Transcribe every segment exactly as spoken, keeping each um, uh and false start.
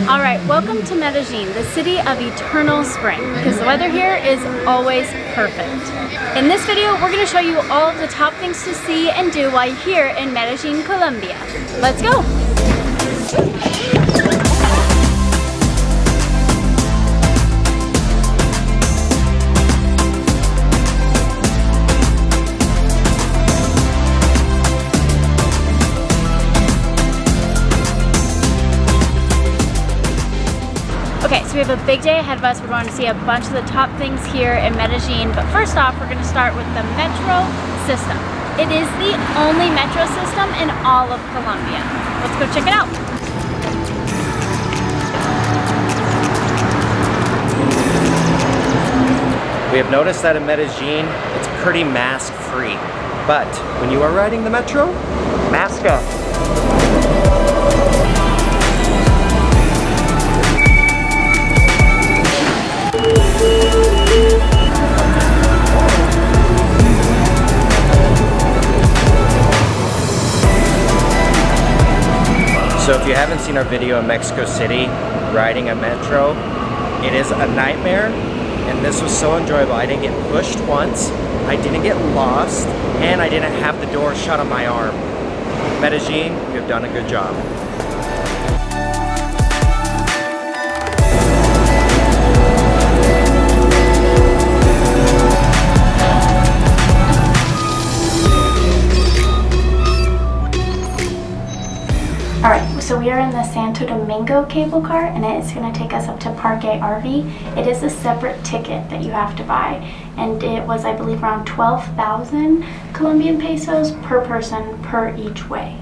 All right, welcome to Medellin, the city of eternal spring, because the weather here is always perfect. In this video, we're going to show you all of the top things to see and do while you're here in Medellin, Colombia. Let's go! Okay, so we have a big day ahead of us. We're going to see a bunch of the top things here in Medellin, but first off, we're going to start with the metro system. It is the only metro system in all of Colombia. Let's go check it out. We have noticed that in Medellin, it's pretty mask-free, but when you are riding the metro, mask up. So if you haven't seen our video in Mexico City, riding a metro, it is a nightmare, and this was so enjoyable. I didn't get pushed once, I didn't get lost, and I didn't have the door shut on my arm. Medellin, you've done a good job. So we are in the Santo Domingo cable car, and it's going to take us up to Parque Arví. It is a separate ticket that you have to buy, and it was, I believe, around twelve thousand Colombian pesos per person per each way.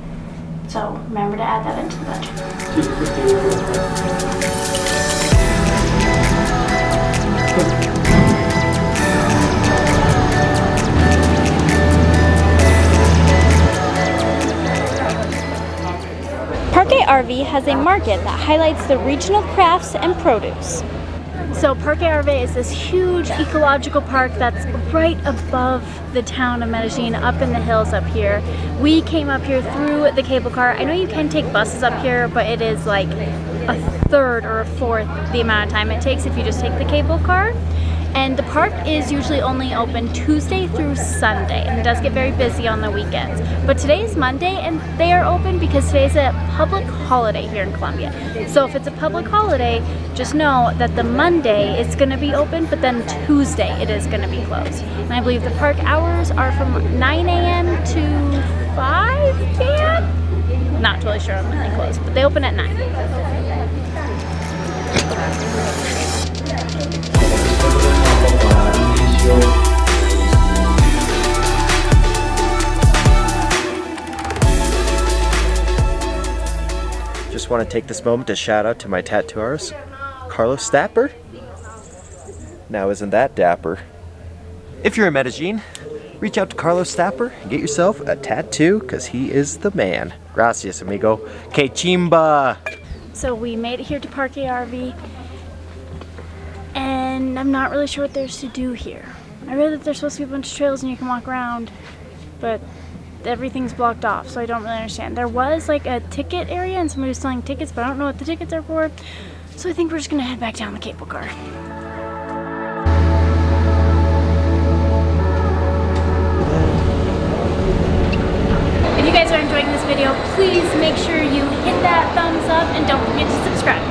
So remember to add that into the budget. Parque Arví has a market that highlights the regional crafts and produce. So Parque Arví is this huge ecological park that's right above the town of Medellin, up in the hills up here. We came up here through the cable car. I know you can take buses up here, but it is like a third or a fourth the amount of time it takes if you just take the cable car. And the park is usually only open Tuesday through Sunday, and it does get very busy on the weekends. But today is Monday and they are open because today is a public holiday here in Colombia. So if it's a public holiday, just know that the Monday is going to be open, but then Tuesday it is going to be closed. And I believe the park hours are from nine A M to five P M? Not totally sure when they close, but they open at nine. Just want to take this moment to shout out to my tattoo artist, Carlos Stapper. Now isn't that dapper? If you're in Medellin, reach out to Carlos Stapper and get yourself a tattoo, because he is the man. Gracias, amigo. Que chimba! So we made it here to Parque Arví, and I'm not really sure what there's to do here. I read that there's supposed to be a bunch of trails and you can walk around, but everything's blocked off, so I don't really understand. There was like a ticket area and somebody was selling tickets, but I don't know what the tickets are for, so I think we're just gonna head back down the cable car. If you guys are enjoying this video, please make sure you hit that thumbs up and don't forget to subscribe.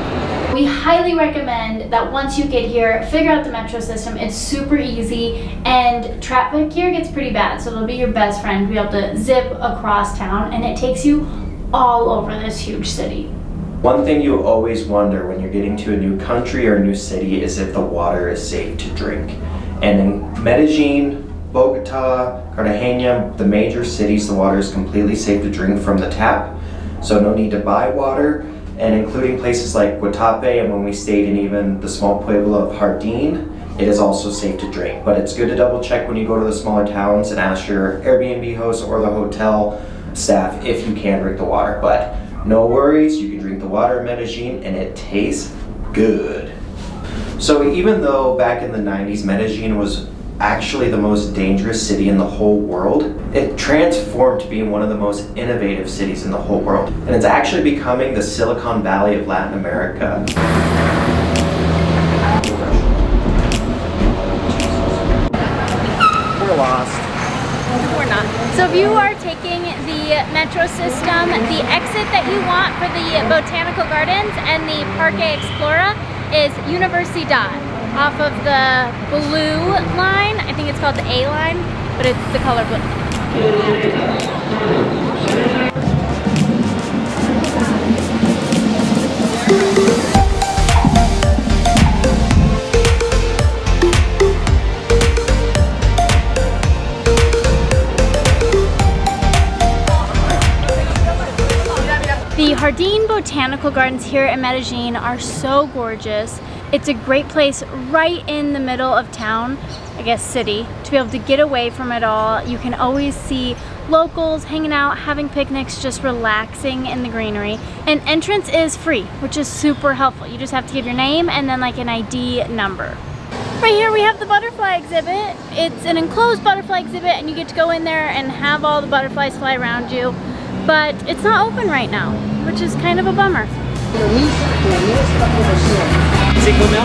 We highly recommend that once you get here, figure out the metro system. It's super easy, and traffic here gets pretty bad, so it'll be your best friend to be able to zip across town, and it takes you all over this huge city. One thing you always wonder when you're getting to a new country or a new city is if the water is safe to drink. And in Medellin, Bogota, Cartagena, the major cities, the water is completely safe to drink from the tap, so no need to buy water. And including places like Guatapé, and when we stayed in even the small pueblo of Jardin, it is also safe to drink. But it's good to double check when you go to the smaller towns and ask your Airbnb host or the hotel staff if you can drink the water. But no worries, you can drink the water in Medellin and it tastes good. So even though back in the nineties Medellin was actually the most dangerous city in the whole world, it transformed to being one of the most innovative cities in the whole world. And it's actually becoming the Silicon Valley of Latin America. We're lost. We're not. So if you are taking the metro system, the exit that you want for the Botanical Gardens and the Parque Explora is Universidad. Off of the blue line. I think it's called the A line, but it's the color blue. The Jardin Botanical Gardens here in Medellin are so gorgeous. It's a great place right in the middle of town, I guess city, to be able to get away from it all. You can always see locals hanging out, having picnics, just relaxing in the greenery. And entrance is free, which is super helpful. You just have to give your name and then like an I D number. Right here we have the butterfly exhibit. It's an enclosed butterfly exhibit and you get to go in there and have all the butterflies fly around you. But it's not open right now, which is kind of a bummer. Is it good now?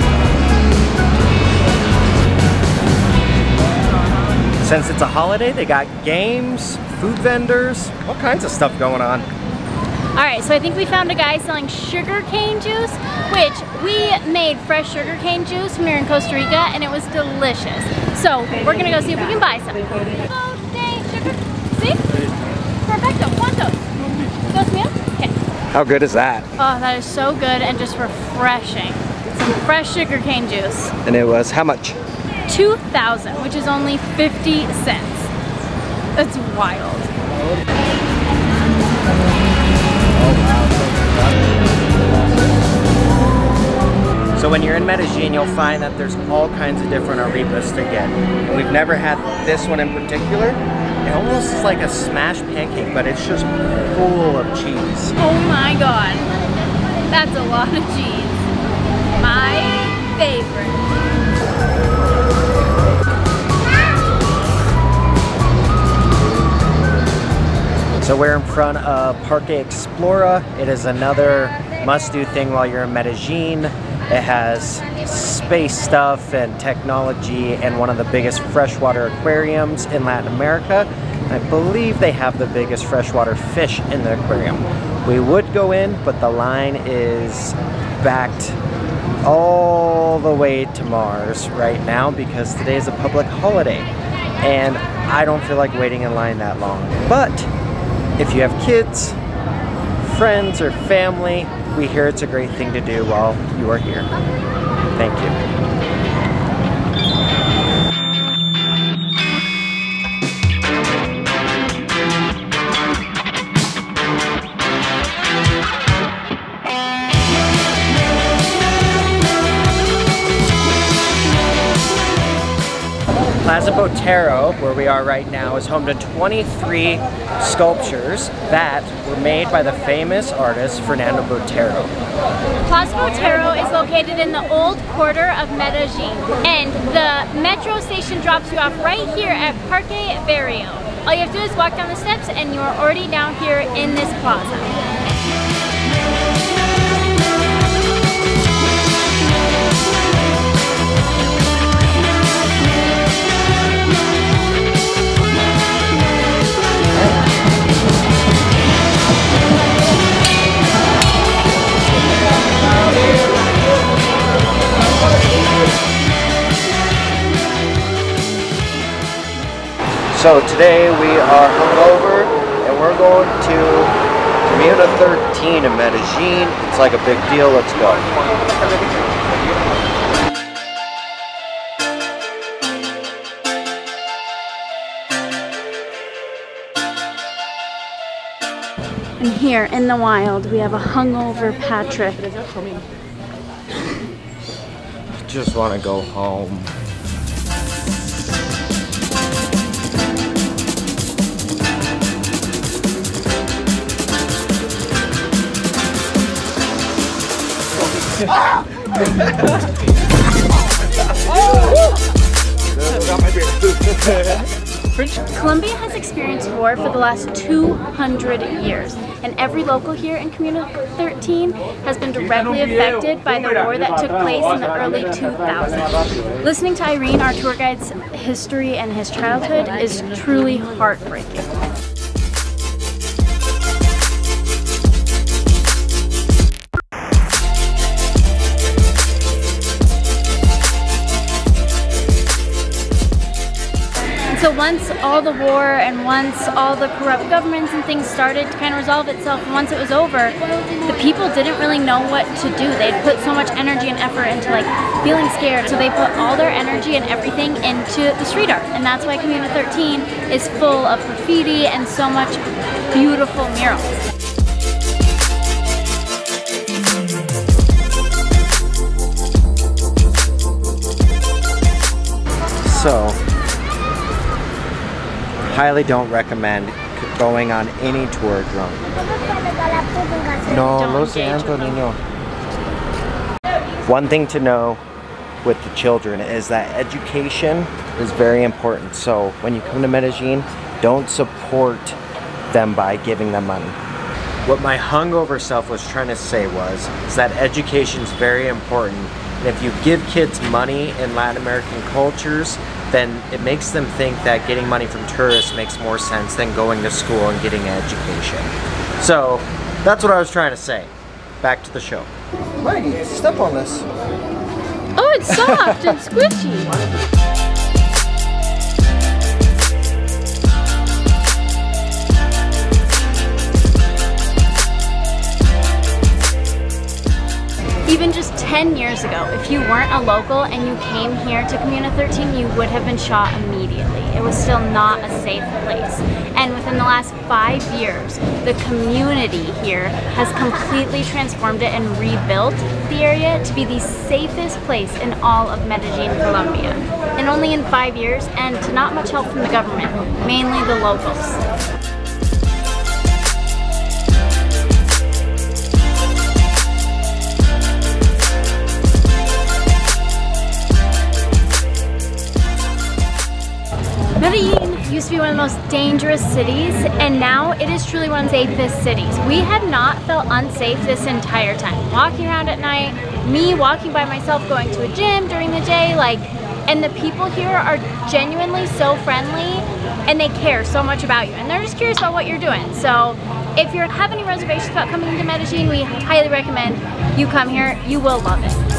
Since it's a holiday, they got games, food vendors, all kinds of stuff going on. All right, so I think we found a guy selling sugar cane juice, which we made fresh sugar cane juice when we were in Costa Rica, and it was delicious. So we're gonna go see if we can buy some. Sugar, see? Perfecto, ¿cuántos? ¿Dos mil? Okay. How good is that? Oh, that is so good and just refreshing. Fresh sugar cane juice. And it was how much? two thousand, which is only fifty cents. That's wild. So when you're in Medellin, you'll find that there's all kinds of different arepas to get. And we've never had this one in particular. It almost is like a smashed pancake, but it's just full of cheese. Oh my God. That's a lot of cheese. My favorite. So we're in front of Parque Explora. It is another must-do thing while you're in Medellin. It has space stuff and technology and one of the biggest freshwater aquariums in Latin America. I believe they have the biggest freshwater fish in the aquarium. We would go in, but the line is backed all the way to Mars right now because today is a public holiday and I don't feel like waiting in line that long. But if you have kids, friends, or family, we hear it's a great thing to do while you are here. Thank you. Plaza Botero, where we are right now, is home to twenty-three sculptures that were made by the famous artist Fernando Botero. Plaza Botero is located in the old quarter of Medellin, and the metro station drops you off right here at Parque Arví. All you have to do is walk down the steps and you are already down here in this plaza. So today we are hungover and we're going to Comuna thirteen in Medellin. It's like a big deal, let's go. And here in the wild we have a hungover Patrick. I just want to go home. Ah! Colombia has experienced war for the last two hundred years, and every local here in Comuna thirteen has been directly affected by the war that took place in the early two thousands. Listening to Irene, our tour guide's history and his childhood, is truly heartbreaking. So once all the war and once all the corrupt governments and things started to kind of resolve itself, and once it was over, the people didn't really know what to do. They'd put so much energy and effort into like feeling scared. So they put all their energy and everything into the street art. And that's why Comuna thirteen is full of graffiti and so much beautiful murals. So, highly don't recommend going on any tour drunk. No, no siento, niño. One thing to know with the children is that education is very important. So when you come to Medellin, don't support them by giving them money. What my hungover self was trying to say was is that education is very important. And if you give kids money in Latin American cultures, then it makes them think that getting money from tourists makes more sense than going to school and getting an education. So that's what I was trying to say. Back to the show. Maggie, step on this. Oh, it's soft and squishy. Even just ten years ago, if you weren't a local and you came here to Comuna thirteen, you would have been shot immediately. It was still not a safe place. And within the last five years, the community here has completely transformed it and rebuilt the area to be the safest place in all of Medellin, Colombia. And only in five years, and to not much help from the government, mainly the locals. Medellin used to be one of the most dangerous cities, and now it is truly one of the safest cities. We had not felt unsafe this entire time. Walking around at night, me walking by myself, going to a gym during the day, like, and the people here are genuinely so friendly, and they care so much about you, and they're just curious about what you're doing. So if you have any reservations about coming to Medellin, we highly recommend you come here. You will love it.